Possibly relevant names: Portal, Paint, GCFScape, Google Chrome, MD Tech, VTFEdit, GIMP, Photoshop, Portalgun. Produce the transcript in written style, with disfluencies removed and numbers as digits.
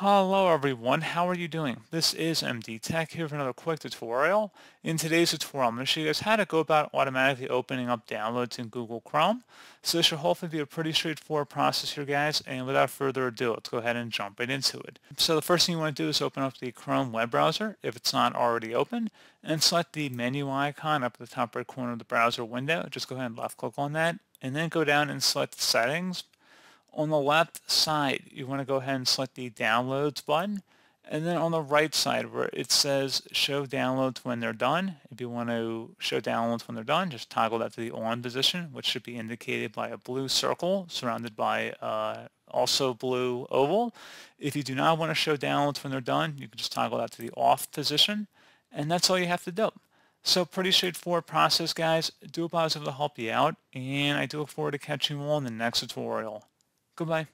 Hello everyone, how are you doing? This is MD Tech here for another quick tutorial. In today's tutorial, I'm going to show you guys how to go about automatically opening up downloads in Google Chrome. So this should hopefully be a pretty straightforward process here, guys, and without further ado, let's go ahead and jump right into it. So the first thing you want to do is open up the Chrome web browser, if it's not already open, and select the menu icon up at the top right corner of the browser window. Just go ahead and left click on that, and then go down and select Settings. On the left side, you want to go ahead and select the Downloads button, and then on the right side where it says Show Downloads When They're Done, if you want to show downloads when they're done, just toggle that to the on position, which should be indicated by a blue circle surrounded by also blue oval. If you do not want to show downloads when they're done, you can just toggle that to the off position, and that's all you have to do. So pretty straightforward process, guys. I do hope I was able to help you out, and I do look forward to catching you all in the next tutorial. Goodbye.